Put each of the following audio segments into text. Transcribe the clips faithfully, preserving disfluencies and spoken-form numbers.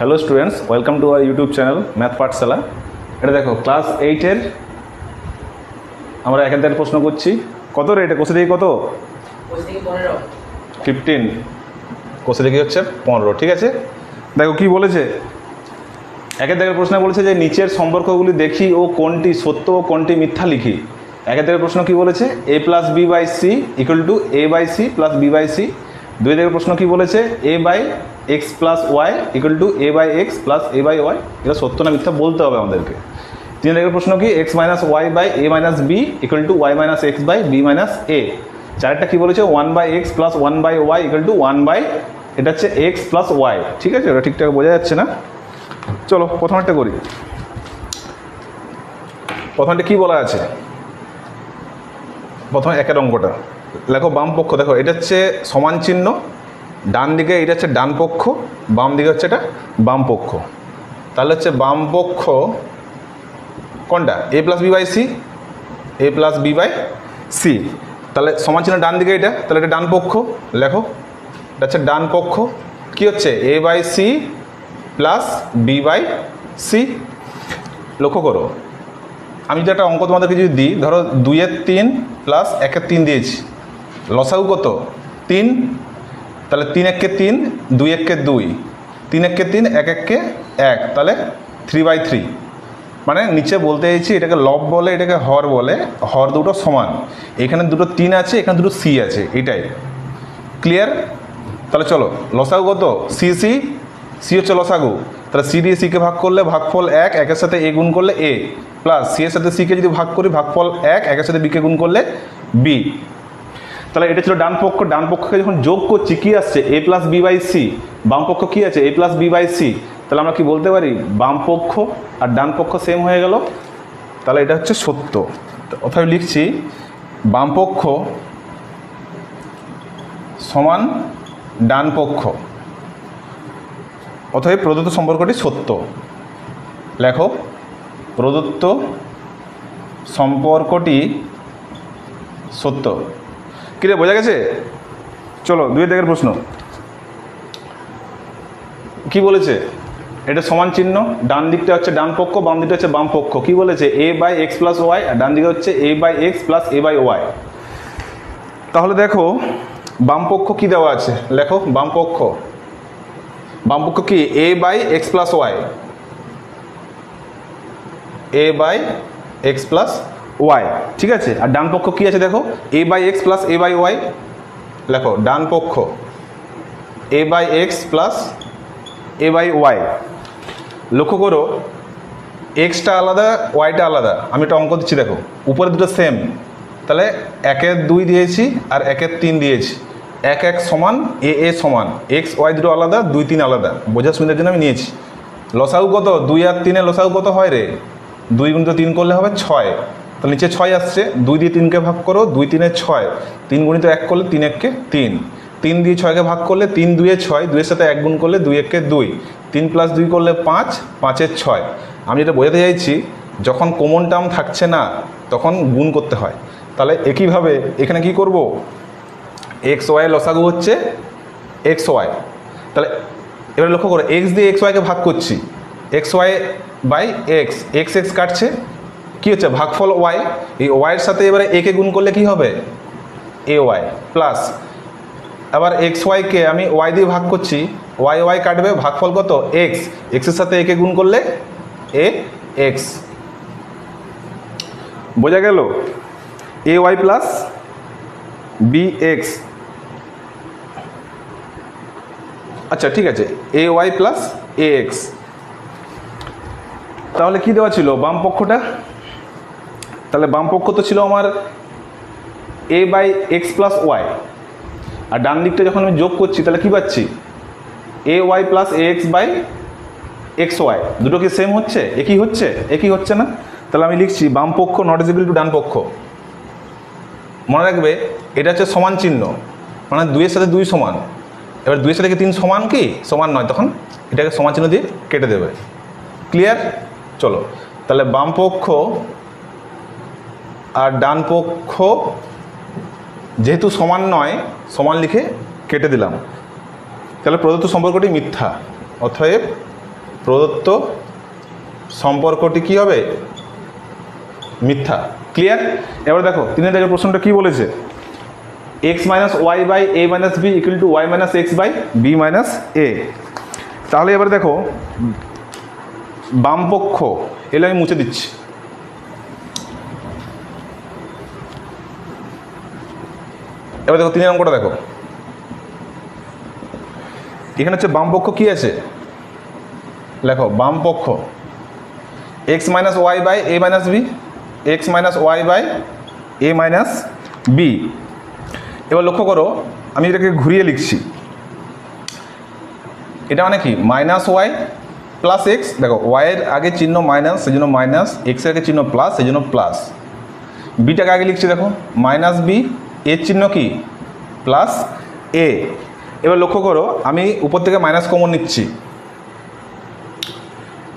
Hello students welcome to our YouTube channel math Pathshala. ये देखो class एटर एखान प्रश्न करछि कत रे कोशे देखी कत फिफ्टीन कोशे देखी हे पंद्रह। ठीक है देखो कि एकेर देखेर प्रश्न बोलेछे नीचेर सम्पर्कगुली देखी ओ कोनटी सत्य ओ कोनटी मिथ्या लिखी। एकेर देखेर प्रश्न कि बोलेछे A plus B by C equal to A by C plus B by C. दुई देखेर प्रश्न कि बोलेछे A by x plus Y equal to A by x plus A by Y एटा सत्य ना मिथ्या बोलते होबे आमादेरके। तीन देखेर प्रश्न कि x minus Y by A minus B equal to Y minus x by B minus A. चारटा कि बोलेछे one by x plus one by Y equal to one by एटा हच्छे एक्स प्लस वाई। ठीक है एटा ठीकठाक बोझा जाच्छे ना। चलो प्रथम करी प्रथम कि बला आछे प्रथम एक अंकटा लेखो बाम पक्ष देखो ये हे समान चिन्ह डान दिखे ये हे डान पक्ष बाम दिखे हे ये बाम पक्ष ताहले हे बाम पक्ष कोनटा ए plus B by C A plus B by सी ताहले समान चिन्ह डान दिखे ये ताहले ये डान पक्ष लेखो ये हे डान पक्ष कि हे ए by C plus B by सी। लक्ष्य करो आमी जो एक अंक तुम्हारे जो दी धरो दुई तीन प्लस एक तीन दिए लसागु कत तीन ताले तीन एक के तीन दुई एक के दुई तीन एक के तीन एक एक के एक ताले थ्री बाई थ्री माने नीचे बोलते चाहिए ये लब बोले ये हर बोले हर दुटो समान एखाने दुटो तीन आछे एखाने दुटो सी आछे एटाई क्लियर। ताले चलो लसागु कत सी सी सी हे लसागु तर सी दिए सी के भाग कर ले भागफल एक एक साथे ए गुण कर ले ए प्लस सी एर साथे सी के जो भाग करी भागफल एक एक साथे बी के गुण कर ले बी। ताहले एटा छिलो डान पक्ष डान पक्ष के जखन जोग करछि कि आसछे A plus B by C बाम पक्ष कि आछे ए प्लस बी बाई सी। ताहले आमरा कि बोलते पारी बाम पक्ष और डान पक्ष सेम हो गेल ताहले एटा हच्छे सत्य। अर्थात लिखछि बाम पक्ष समान डान पक्ष अथवा प्रदत्त सम्पर्कटी सत्य। लेखो प्रदत्त सम्पर्कटी सत्य कि बोझा गेছে। चलो दुई देखेर प्रश्न कि বলেছে এটা समान चिन्ह डान दिकटा হচ্ছে ডান পক্ষ বাম দিকটা হচ্ছে বাম পক্ষ কি বলেছে a by x plus y আর ডান দিকে হচ্ছে a by x plus a by y। তাহলে দেখো বাম পক্ষ কি দেওয়া আছে লেখো বাম পক্ষ बाम पक्ष की a by x plus Y a by x plus Y. ठीक है और डान पक्ष की आछे देखो a by x plus a by Y लेखो डान पक्ष a by x plus a by Y. लक्ष्य करो एक्सटा आलादा वाईटा आलादा आमी एक अंक दिच्छी देखो ऊपर दुटो सेम ताहले एकेर दुई दिएछि और एकेर तीन दिएछि एक एक समान ए ए समान एक्स वाई दुटो आलादा दुई तीन आलादा बोझा सुविधार जन्य आमि नियेछि। लसागु कत दुई आर तीन लसागु कत हय रे दुई गुणित तीन करले हबे छय तो नीचे छय आसछे दुई दिए तीन के भाग करो दुई तीने छय तीन गुणित एक करले तीन एक के तीन तीन दिए छय के भाग करले तीन दुए छय दुइर साथे एक गुण करले दुई एक के दुई तीन प्लस दुई करले पाँच पाँचेर छय। आमि जेटा बोझाते चाइछि जखन कमन टार्म थाकछे ना तखन गुण करते हय ताहले एकइभावे एखाने कि करब एक्स वाई लसागु होच्छे एक्स वाई ताहले एबारे लक्ष्य करो एक्स दिए एक्स वाई के भाग करछि X Y by X X X काटछे कि होच्छे भागफल वाई ए वाइर साथे एबारे ए के गुण करले कि होबे ए वाई प्लस आबार एक्स वाई के आमि वाई दिए भाग करछि वाई वाई काटबे भागफल कत एक्स एक्स एर साथे ए के गुण करले ए एक्स। बोझा गेल ए वाई प्लस बी एक्स। আচ্ছা ঠিক আছে A Y plus A X তাহলে কি দেওয়া ছিল বাম পক্ষটা তাহলে বাম পক্ষ তো ছিল আমার a by x plus y আর ডান দিকটা যখন আমি যোগ করছি তাহলে কি পাচ্ছি a y plus a x by x y দুটো কি সেম হচ্ছে একই হচ্ছে একই হচ্ছে না তাহলে আমি লিখছি বাম পক্ষ নট ইজ ইকুয়াল টু ডান পক্ষ। মনে রাখবে এটা হচ্ছে সমান চিহ্ন মানে দুইয়ের সাথে দুই সমান এবার দুই সাথে তিন সমান কি সমান নয় তখন এটাকে সমান চিহ্ন দিয়ে কেটে দেবে ক্লিয়ার। চলো তাহলে বাম পক্ষ আর ডান পক্ষ যেহেতু সমান নয় সমান লিখে কেটে দিলাম তাহলে প্রদত্ত সম্পর্কটি মিথ্যা অতএব प्रदत्त सम्पर्कटी कि होबे मिथ्या। क्लियर। एबार देखो तीन दागेर प्रश्नटा कि बोलेछे x minus Y by A minus B equal to Y minus x by B minus ए। ताहले एबार देखो बामपक्ष एटा आमि मुछे दिচ্ছি एबार देखो तीन अंकटा देखो এখানে হচ্ছে বামপক্ষ কি আছে লেখো বামপক্ষ x minus Y by A minus B x minus Y by A minus B. এবার লক্ষ্য করো আমি এটাকে ঘুরিয়ে লিখছি এটা মানে কি মাইনাস ওয়াই প্লাস এক্স। দেখো ওয়াই এর আগে চিহ্ন মাইনাস সেজন্য মাইনাস এক্স এর আগে চিহ্ন প্লাস সেজন্য প্লাস বিটাকে আগে লিখছি দেখো মাইনাস বি এর চিহ্ন কি প্লাস এ। এবার লক্ষ্য করো আমি উপর থেকে মাইনাস কমন নিচ্ছি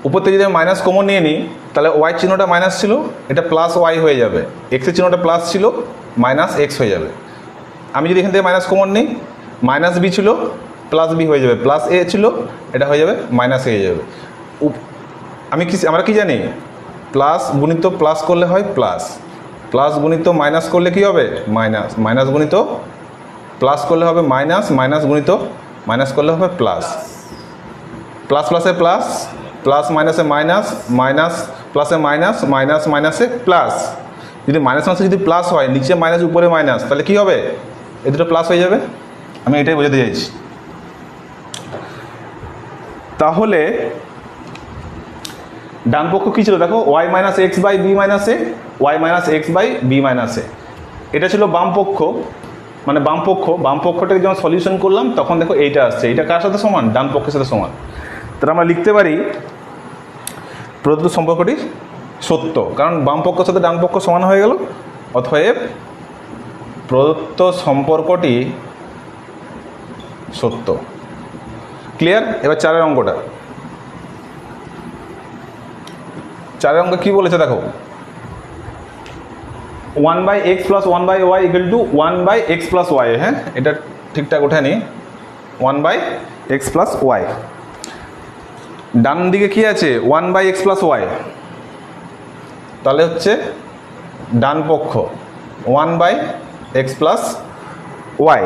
উপর থেকে যদি মাইনাস কমন নিয়ে নিই তাহলে ওয়াই চিহ্নটা মাইনাস ছিল এটা প্লাস ওয়াই হয়ে যাবে এক্সের চিহ্নটা প্লাস ছিল মাইনাস এক্স হয়ে যাবে। আমি যদি এখান থেকে মাইনাস কমন নিই মাইনাস বি ছিল প্লাস বি হয়ে যাবে প্লাস এ ছিল এটা হয়ে যাবে মাইনাস এ হয়ে যাবে। আমি কি আমরা কি জানি প্লাস গুণিত প্লাস করলে হয় প্লাস প্লাস গুণিত মাইনাস করলে কী হবে মাইনাস মাইনাস গুণিত প্লাস করলে হবে মাইনাস মাইনাস গুণিত মাইনাস করলে হবে প্লাস প্লাস প্লাসে প্লাস প্লাস মাইনাসে মাইনাস মাইনাস প্লাসে মাইনাস মাইনাস মাইনাসে প্লাস। যদি মাইনাস মাইনাসে যদি প্লাস হয় নিচে মাইনাস উপরে মাইনাস তাহলে কী হবে এ দুটো প্লাস হয়ে যাবে। আমি এটাই বোঝাতে চাইছি। তাহলে ডান পক্ষ কী ছিল দেখো Y minus x by B minus A Y minus x by B minus এ এটা ছিল বাম পক্ষ মানে বামপক্ষ বামপক্ষটাকে যখন সলিউশন করলাম তখন দেখো এইটা আসছে এটা কার সাথে সমান ডান পক্ষের সাথে সমান। তাহলে আমরা লিখতে পারি প্রদত্ত সম্পর্কটি সত্য কারণ বামপক্ষের সাথে ডান পক্ষ সমান হয়ে গেল অতএব প্রদত্ত সম্পর্কটি সত্য। ক্লিয়ার। এবার চারের অঙ্কটা চারের অঙ্ক কী বলেছে দেখো one by x plus one by Y equal to one by x plus Y है इटा ठीक ठाक उठे नहीं one by x plus Y डान दिखे कि आछे one by x plus Y ताले होच्छे डान पक्ष one by x plus Y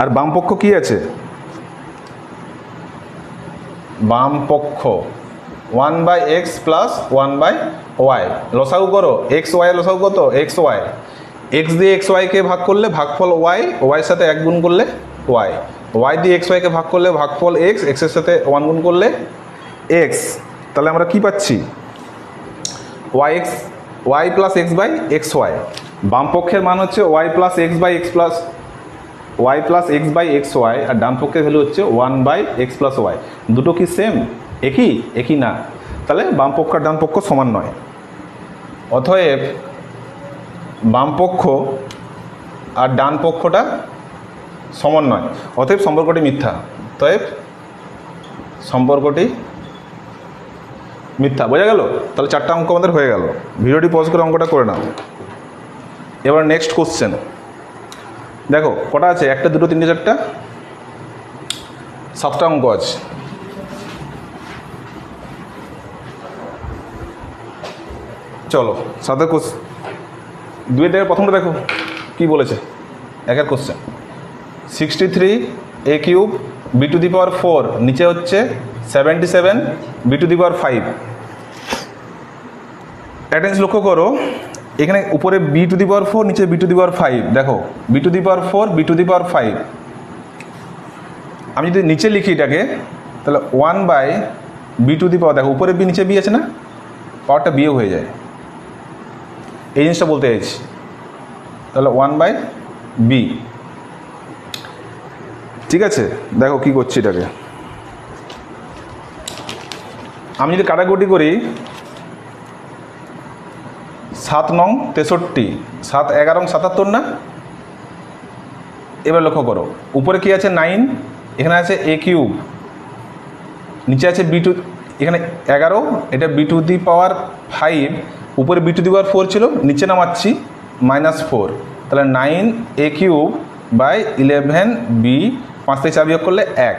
और बाम पक्ष कि आछे बाम पक्ष one by x plus one by Y लसागु करो एक्स वाई लसागु कत एक्स वाई एक्स दिए एक्स वाई के भाग कर ले भागफल वाई वाइर साथे एक गुण कर ले वाई वाई दिए एक्स वाई के भाग कर ले भागफल एक्स एक्सर साथे वन गुण कर ले एक्स ताहले आमरा कि पाচ্ছি Y x Y plus x by x Y बामपक्षের मान হচ্ছে Y plus x by x plus Y plus x by x Y और ডানপক্ষের ভ্যালু হচ্ছে one by x plus Y দুটো কি सेम एक ही एक ही ना ताले बामपक्ष और डानपक्ष समान नय अतएव बामपक्ष और डानपक्षटा समान नय अतएव सम्पर्कटी मिथ्या अतएव सम्पर्कटी मिथ्या बोझा गेल। ताहले चारटा अंक आमादेर हये गेल। भिडियोटी पज करे अंकटा करे नाओ। एबार नेक्स्ट क्वेश्चन देखो कटा आछे एकटा दुटो तीनटे चारटा सातटा अंक आछे चलो सादा क्वेश्चन दुई दिके प्रथम देखो कि बोलेछे एकेर question sixty three A cube B to the power four नीचे होच्छे seventy seven B to the power five. एक जिनिस लक्ष्य करो एखाने ऊपर B to the power four नीचे B to the power five देखो B to the power four B to the power five आमि जोदि नीचे लिखी एटाके ताहले one by B to the power देखो ऊपर बी नीचे बी आछे ना पावारटा बियोग हये जाय এই জিনিসটা বলতে চাইছি। তাহলে ওয়ান বাই বি ঠিক আছে দেখো কি করছি এটাকে আমি যদি কাটাকুটি করি সাত নং তেষট্টি সাত এগারো সাতাত্তর না। এবার লক্ষ্য করো উপরে কি আছে নাইন এখানে আছে এ কিউব নিচে আছে বি টু এখানে এগারো এটা B to the power five ऊपर B to the power four छिलो नीचे नामाच्छि माइनस फोर ताहले nine A cube by eleven B पाँच থেকে চার বিয়োগ করলে এক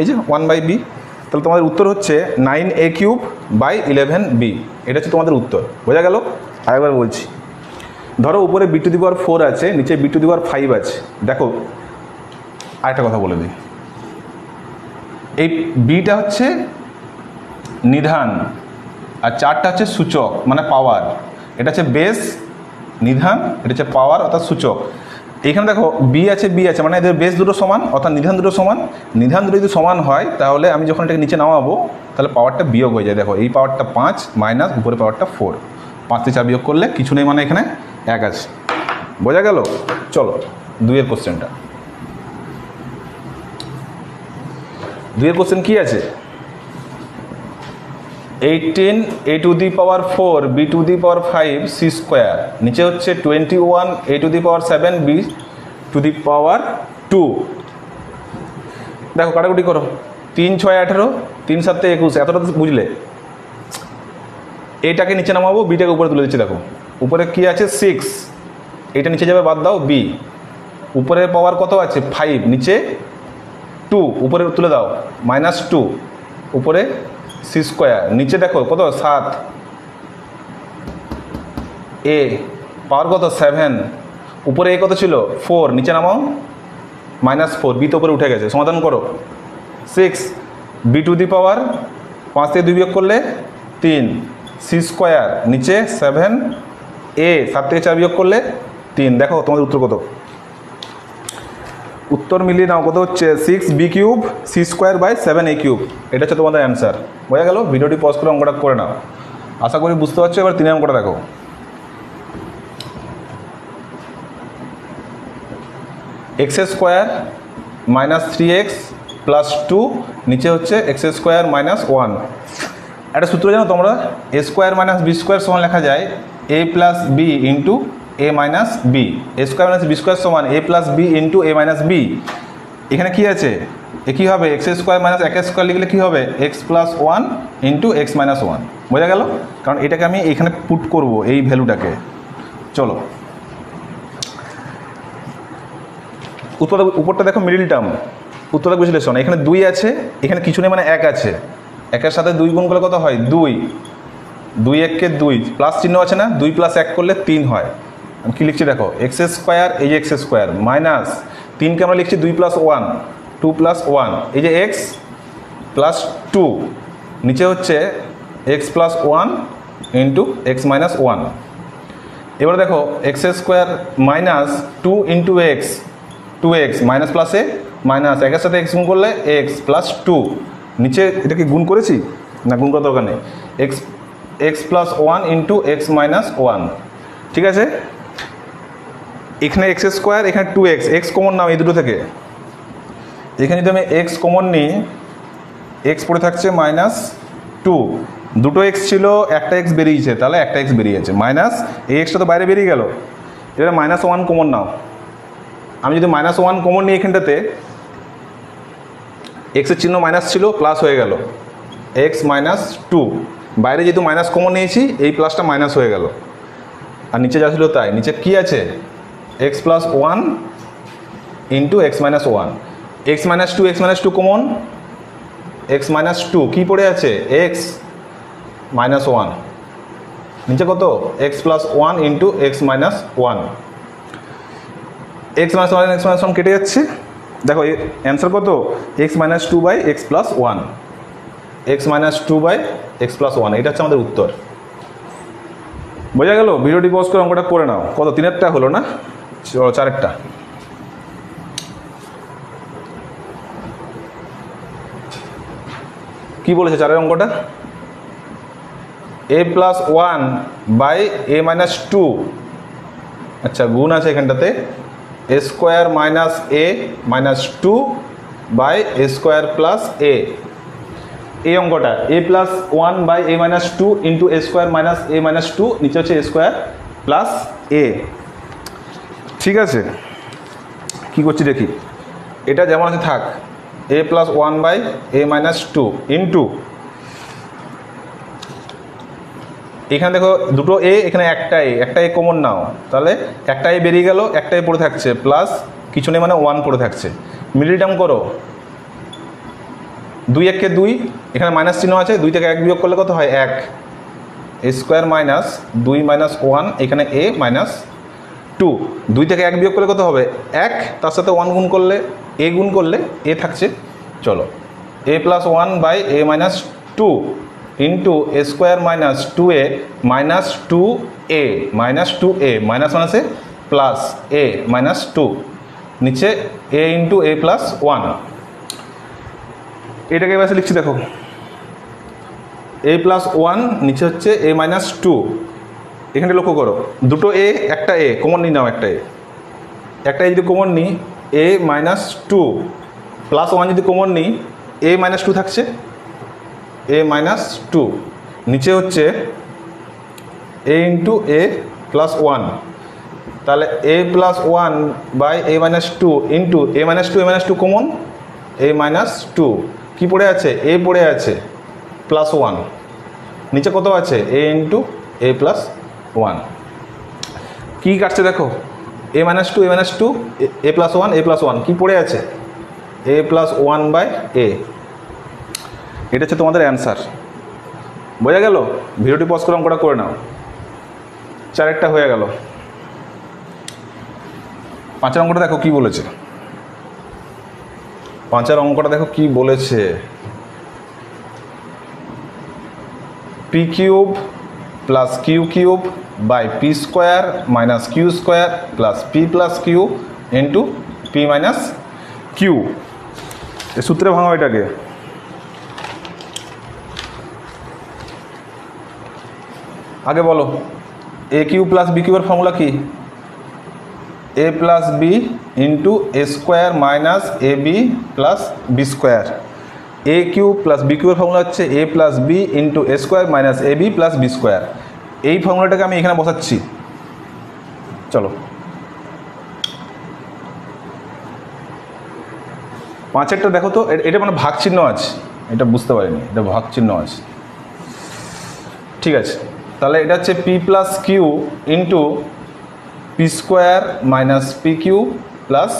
এই যে ওয়ান বাই বি তাহলে তোমাদের উত্তর হচ্ছে nine A cube by eleven B এটা হচ্ছে তোমাদের উত্তর বোঝা গেল আরেকবার বলছি ধরো উপরে B to the power four আছে নিচে B to the power five আছে দেখো আরেকটা কথা বলে দিই এই বিটা হচ্ছে নিধান আর চারটা হচ্ছে সূচক মানে পাওয়ার এটা হচ্ছে বেস নিধান এটা হচ্ছে পাওয়ার অর্থাৎ সূচক এইখানে দেখো বি আছে বি আছে মানে এদের বেস দুটো সমান অর্থাৎ নিধান দুটো সমান নিধান দুটো যদি সমান হয় তাহলে আমি যখন এটাকে নিচে নামাবো তাহলে পাওয়ারটা বিয়োগ হয়ে যায় দেখো এই পাওয়ারটা পাঁচ মাইনাস উপরে পাওয়ারটা ফোর পাঁচটি চা বিয়োগ করলে কিছু নেই মানে এখানে এক আছে বোঝা গেল চলো দুইয়ের কোশ্চেনটা দুইয়ের কোশ্চেন কী আছে eighteen A to the power four B to the power five C square নিচে হচ্ছে twenty one A to the power seven B to the power two দেখো কাটাকুটি করো তিন ছয় আঠেরো তিন সাতে একুশ এতটা বুঝলে এটাকে নিচে নামাবো বিটাকে উপরে তুলে দিচ্ছি দেখো উপরে কী আছে সিক্স এটা নিচে যাবে বাদ দাও বি উপরের পাওয়ার কত আছে ফাইভ নিচে টু উপরে তুলে দাও মাইনাস টু উপরে সি স্কোয়ার নিচে দেখো কত সাত এ পাওয়ার কত সেভেন উপরে এ কত ছিল ফোর নিচে নামাও মাইনাস ফোর বি তো উপরে উঠে গেছে সমাধান করো six B to the power পাঁচ থেকে দুই বিয়োগ করলে তিন সি স্কোয়ার নিচে সেভেন এ সাত থেকে চার বিয়োগ করলে তিন দেখো তোমাদের উত্তর কত উত্তর মিলিয়ে নাও কত হচ্ছে six B cube C square by seven A cube এটা হচ্ছে তোমাদের অ্যান্সার বোঝা গেল ভিডিওটি পজ করে অঙ্কটা করে নাও আশা করি বুঝতে পারছো এবার তিনের অঙ্কটা দেখো X square minus three X plus two নিচে হচ্ছে এক্স স্কোয়ার মাইনাস ওয়ান একটা সূত্র জানো তোমরা A square minus B square সমান লেখা যায় A plus B into a minus B A square minus B square সমান A plus B into A minus B এখানে কী আছে এ কী হবে এক্স স্কোয়ার মাইনাস এক স্কোয়ার লিখলে কী হবে X plus one into X minus one বোঝা গেল কারণ এটাকে আমি এখানে পুট করব এই ভ্যালুটাকে চলো উত্তর উপরটা দেখো মিডিল টার্ম উত্তরক বিশ্লেষণ এখানে দুই আছে এখানে কিছু নেই মানে এক আছে একের সাথে দুই গুণ করলে কত হয় দুই দুই এককে দুই প্লাস চিহ্ন আছে না দুই প্লাস এক করলে তিন হয় আমি কী লিখছি দেখো এক্স স্কোয়ার এই যে এক্স স্কোয়ার মাইনাস তিনকে আমরা লিখছি দুই plus one two plus one এই যে এক্স প্লাস টু নিচে হচ্ছে X plus one into X minus one এবার দেখো X square minus two into X two X minus প্লাসে মাইনাস একের সাথে এক্স গুণ করলে এক্স প্লাস টু নিচে এটাকে গুণ করেছি না গুণ করার দরকার নেই X X plus one into X minus one ঠিক আছে এখানে এক্স স্কোয়ার এখানে টু এক্স এক্স কমন নাও এই দুটো থেকে এখানে যদি আমি এক্স কমন নিই এক্স পড়ে থাকছে মাইনাস টু দুটো এক্স ছিল একটা এক্স বেরিয়েছে তাহলে একটা এক্স বেরিয়েছে মাইনাস এই এক্সটা তো বাইরে বেরিয়ে গেল এবারে মাইনাস ওয়ান কমন নাও আমি যদি মাইনাস ওয়ান কমন নিই এখানটাতে এক্সের চিহ্ন মাইনাস ছিল প্লাস হয়ে গেল এক্স মাইনাস টু বাইরে যেহেতু মাইনাস কমন নিয়েছি এই প্লাসটা মাইনাস হয়ে গেল আর নিচে যা ছিল তাই নিচে কী আছে X plus one into X minus one X minus two X minus two common X minus two কী পড়ে আছে এক্স মাইনাস ওয়ান নিচে কত X plus one into X minus one X minus one X minus one কেটে যাচ্ছে দেখো answer কত X minus two by X plus one X minus two by X plus one এটা হচ্ছে আমাদের উত্তর বোঝা গেল ভিডিওটি পজ করে অঙ্কটা করে নাও কত তিনেরটা হলো না চলো চারেরটা কি বলেছে চারের অঙ্কটা A plus one by A minus two আচ্ছা গুণ আছে এখানটাতে A square minus A minus two by A square plus A এই অঙ্কটা A plus one by A minus two into A square minus A minus two নিচে হচ্ছে a square plus এ ঠিক আছে কী করছি দেখি এটা যেমন আছে থাক A plus one by A minus two into एखाने देखो दुटो ए एखाने एकटाई एकटाई कमन नाओ ताहले एकटाई बेरिये गेलो एकटाई पड़े थाकछे प्लस किछु नेই माने वन पड़े थाकछे मिडिल टार्म करो दुई एक के दुई एखाने माइनस चिन्ह आछे दुई थेके एक बियोग करले कत हय एक स्क्वायर माइनस दुई माइनस वन एखाने ए माइनस टू दुई थेके एक बियोग करले कत हबे एक तार साथे वन गुण करले ए गुण करले ए थाकछे चलो A plus one by A minus two into A square minus two A minus two A minus two A minus one से प्लस ए माइनस टू नीचे ए इंटू ए प्लस वन एटा के वैसे लिखी देखो ए प्लस वन नीचे हे ए माइनस टू एखे लक्ष्य करो दुटो ए एकटा ए कमन नहीं नाओ एकटा ए एकटा ए जो कमन नहीं ए माइनस टू प्लस वन जो कमन नहीं ए माइनस टू थाकछे ए माइनस टू नीचे हे ए इंटू ए प्लस वन ताहले ए plus one by A minus two into A minus two A minus two common A minus two कि पड़े आछे ए पड़े आछे प्लस वन नीचे कत आछे ए इंटू ए प्लस वन कि काटछे देखो ए minus two A minus two A plus one A plus one कि पड़े आछे ए प्लस वन बाई ए এটা হচ্ছে তোমাদের অ্যান্সার বোঝা গেল ভিডিওটি পজ করে অঙ্কটা করে নাও চারেরটা হয়ে গেল পাঁচের অঙ্কটা দেখো কি বলেছে পাঁচের অঙ্কটা দেখো কি বলেছে p cube plus q cube by p square minus q square plus p plus q into p minus q এই সূত্রে ভাঙাও এটাকে आगे बोलो ए किऊ प्लस बी किऊर फॉर्मूला की ए plus B into A square minus A B plus B square A cube plus B किऊर formula হচ্ছে ए plus B into A square minus A B plus B square এই ফর্মুলাটাকে আমি এখানে বসাচ্ছি চলো পাঁচেরটা দেখো তো এটা মানে ভাগ চিহ্ন আছে এটা বুঝতে পারিনি এটা ভাগ চিহ্ন আছে ঠিক আছে তাহলে এটা হচ্ছে p plus q into p square minus pq plus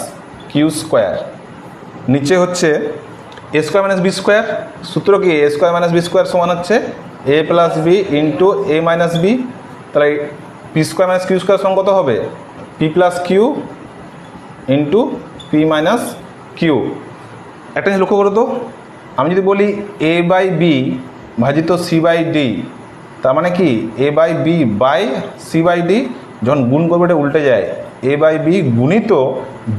q square নিচে হচ্ছে a square minus b square সূত্র কি a square minus b square সমান হচ্ছে a plus b into a minus b তাহলে p square minus q square সমান কত হবে p plus q into p minus q একটা জিনিস লক্ষ্য করো তো আমি যদি বলি a বাই b ভাজিত c বাই d तार माने कि A by B by C by D जखन गुण करब एटा उल्टे जाए ए बाई बी गुणित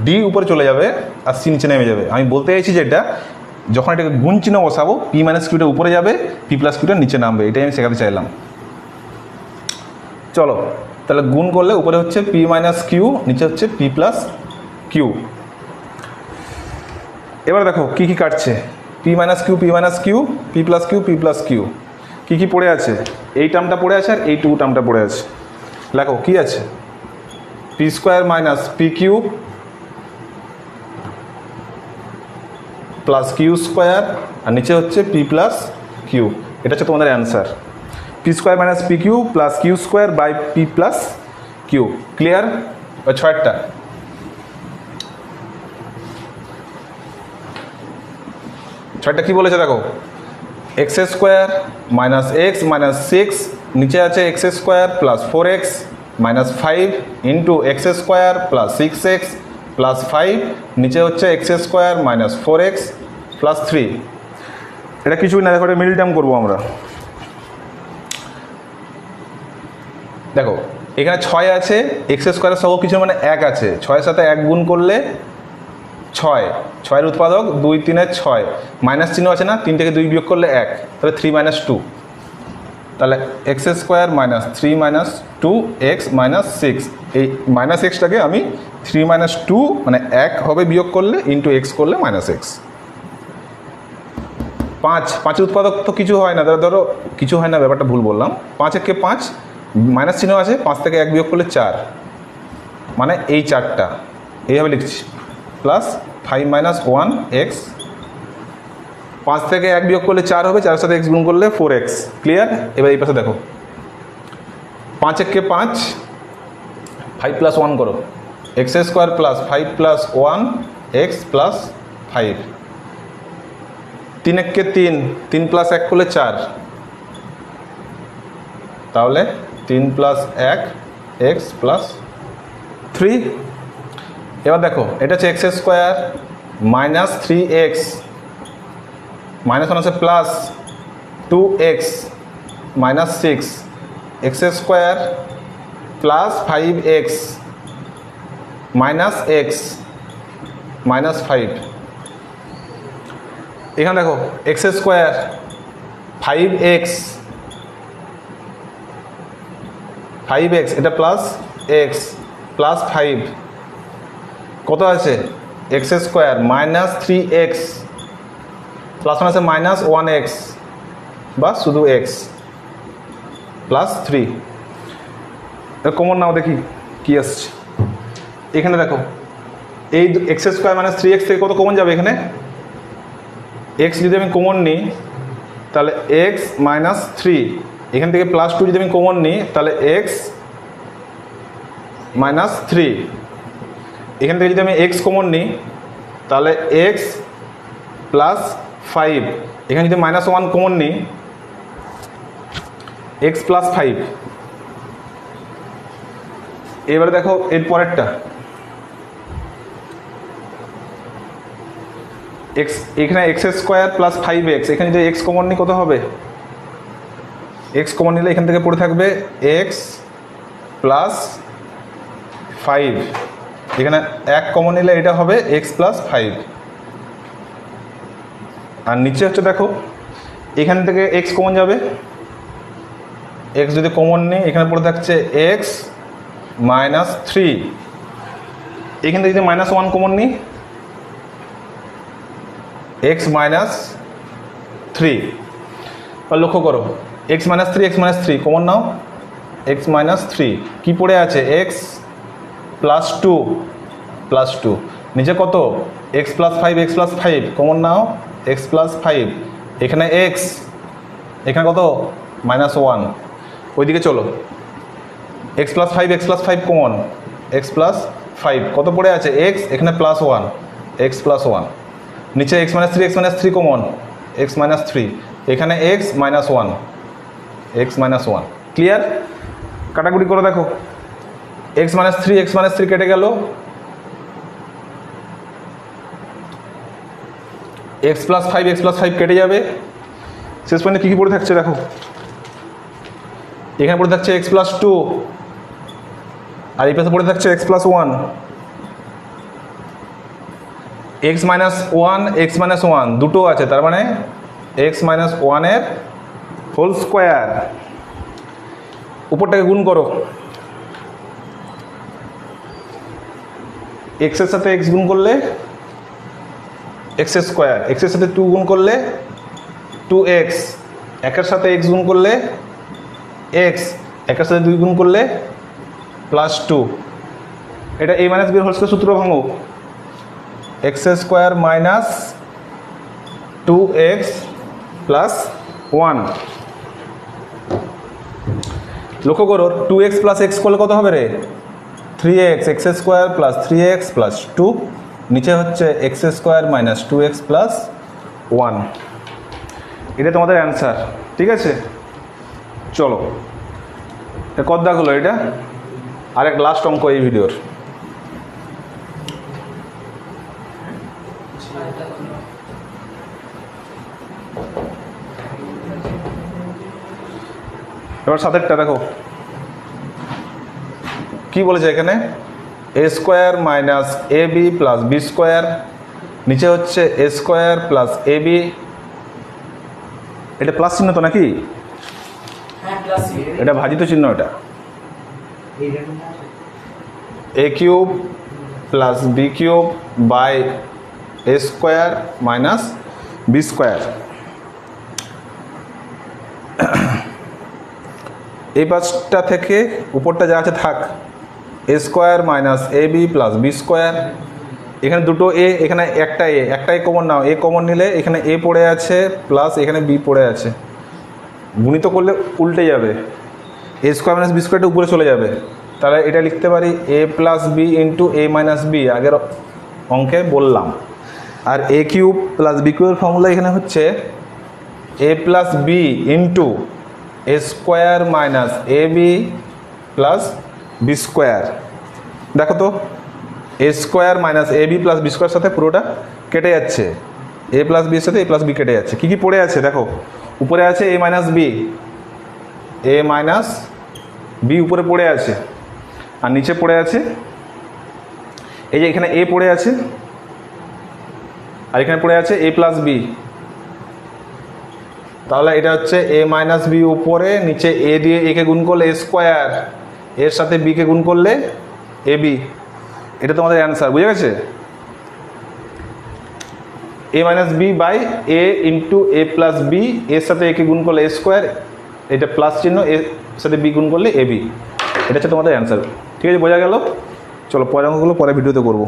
डी ऊपर चले जाबे आर सी नीचे नेमे जाबे आमी बोलते चाइछि जेटा जखन एटाके गुण चिन्ह बसाबो पी माइनस किउटा ऊपर जाबे पी प्लस किउटा नीचे नामबे एटाई आमी शेखाते चाइलाम चलो ताहले गुण करले ऊपर होच्छे पी माइनस किउ नीचे होच्छे पी प्लस किउ एबार देखो कि कि काटछे P minus Q P minus Q P plus Q P plus Q কি কি পড়ে আছে এই টার্মটা পড়ে আছে আর এই টু টার্মটা পড়ে আছে লেখো কি আছে p square minus p cube plus q square আর নিচে হচ্ছে p প্লাস q এটা হচ্ছে তোমাদের answer p square minus p cube plus q square by p plus q clear ছয়টা ছয়টা কি বলেছে দেখো X square minus X minus six नीचे आछे x square plus four x minus five into x square plus six x plus five नीचे होच्छे x square minus four x plus three एटा किछु ना देखो मिडिल टार्म करबो आमरा देखो एखाने छय आछे एक्स स्क्वायर सह किछु माने एक आछे छयेर साथे एक गुण करले छय छयर उत्पादक दुई तीन छय माइनस चिन्ह आछे ना तीन टेके दुई वियोग करले एक ताहले थ्री माइनस टू ताहले x square minus three minus two x minus six minus एक्सटाके आमी थ्री माइनस टू माने एक होबे वियोग करले इंटू एक्स करले माइनस एक्स पाँच पाँच उत्पादक तो किछु हय ना धरो किछु हय ना ब्यापारटा भूल बोललाम पाँच एक के पाँच माइनस चिन्ह आछे पाँच थेके एक वियोग करले चार माने एई चारटा एइभाबे लिखछि plus five minus one x पाँच थेके एक वियोग करले चार होबे चार साथे एक्स गुण करले फोर एक्स क्लियर एबार एई पाशे देखो पाँच एक के पाँच, फाइव प्लस वन करो, x square plus five plus one x plus five, तीन एक के तीन, तीन प्लस एक को ले चार, ताहले तीन प्लस एक एक्स प्लस थ्री। एबार देखो एटा हच्छे x square minus three x minus one से plus two x minus six x square plus five x minus X minus five. एखाने देखो x square five X five x एटा plus X plus five कत आछे x square minus three x plus one आछे minus one x बा शुधु X plus three. कमन now देखी कि आसछे एखाने देखो एई X square minus three X थेके कत कमन जाबे एखाने एक्स जोदि आमि कमन निई ताहले एक्स माइनस थ्री एखान थेके प्लस टू जोदि आमि कमन निई ताहले एक्स माइनस थ्री एखान थेके जोदि आमि एक्स कमन निई ताहले एक्स प्लस फाइव एखाने जोदि माइनस वन कमन निई एक्स प्लस फाइव। एबारे देखो एरपरेरटा एक्स एखाने x square plus five x एखाने जोदि एक्स कमन निई कत होबे एक्स कमन निले एखान थेके पड़े थाकबे एक्स प्लस फाइव एखाने एक कमन निले एटा होबे एक्स प्लस फाइव आर नीचे हच्छे देखो एखान थेके एक्स कमन जाबे एक्स जो कमन नहीं पड़े थकते एक्स माइनस थ्री एखान जो माइनस वन कमन नहीं एक्स माइनस थ्री। और लक्ष्य करो X minus three x minus three कमन नाओ एक्स माइनस थ्री कि पड़े आछे X plus two plus two नीचे कत X plus five X plus five कमन नाओ एक्स प्लस फाइव एखाने एक्स एखाने कत माइनस वन ओई दिके चलो x plus five X plus five कमन एक्स प्लस फाइव कत पड़े आछे एक्स एखाने plus one x plus one नीचे x minus three x minus three कमन एक्स माइनस थ्री एखाने x minus one x minus one. Clear? काटाकुटी करे देखो X minus three x minus three केटे गेल X plus five X plus five केटे जाबे शेष पर्यन्त कि कि पड़े थाकछे देखो एखे पड़े थकते एक्स प्लस टू और ये पड़े थकते X plus one x minus one x minus one दुटो आछे तार माने एक्स माइनस वन एर होल स्क्वायर ऊपरटाके गुण करो एक्स एर साथे एक्स गुण करले एक्स स्क्वायर एक्स एर साथे टू गुण करले टू एक्स एकेर साथे एक्स गुण करले एक्स एकर साथे दुई गुण करले प्लस टू एटा ए माइनस बी होल स्क्वायर सूत्र भांगो x square minus two x plus one. लक्ष्य करो टू एक्स प्लस एक्स करले कत होबे रे three x x square plus three x plus two नीचे हच्छे x square minus two x plus one. एटा तुम्हारे आंसर। ठीक है चलो कदा हलो ये लास्ट अंक ये भिडियोर एबार देखो कि बोले A square minus A B plus B square नीचे हे A square plus A B एटा प्लस चिन्ह तो ना कि एटा भाजित चिन्ह एटा ए cube plus B cube by A square minus B square ए पाँचटा थेके ऊपरटा जा आछे थाक ए square minus A B plus B square एखाने दुटो ए एखाने एकटा ए एकटा कमन नाओ ए कमन निले एखाने ए पड़े आछे प्लस एखाने बी पड़े आछे गुणित करले उल्टे जाबे ए स्क्वायर माइनस बी स्क्वायरটা উপরে চলে যাবে তাহলে এটা লিখতে পারি a plus b into a minus b আগের অঙ্কে বললাম আর a কিউব প্লাস b কিউবের ফর্মুলা এখানে হচ্ছে a plus b into a square minus ab plus b square দেখো তো a square minus ab plus b square সাথে পুরোটা কেটে যাচ্ছে a প্লাস b এর সাথে a প্লাস b কেটে যাচ্ছে কি কি পড়ে আছে দেখো উপরে আছে a minus b a minus b ऊपर पड़े आछे और नीचे पड़े आछे ए जे एखाने a पड़े आछे और एखाने पड़े आछे a प्लस b ताहले एटा होच्छे a माइनस b ऊपर नीचे a दिए a के गुण करले a स्क्वायर एर साथे b के गुण करले ab एटा तोमादेर आंसर बुझे गेछे a minus b by a into a plus b एर साथे a के गुण करले a स्क्वायर এটা প্লাস চিহ্ন এর সাথে বি গুণ করলে এবি এটা হচ্ছে তোমাদের অ্যানসার ঠিক আছে বোঝা গেল চলো পরের অঙ্কগুলো পরে ভিডিওতে করব।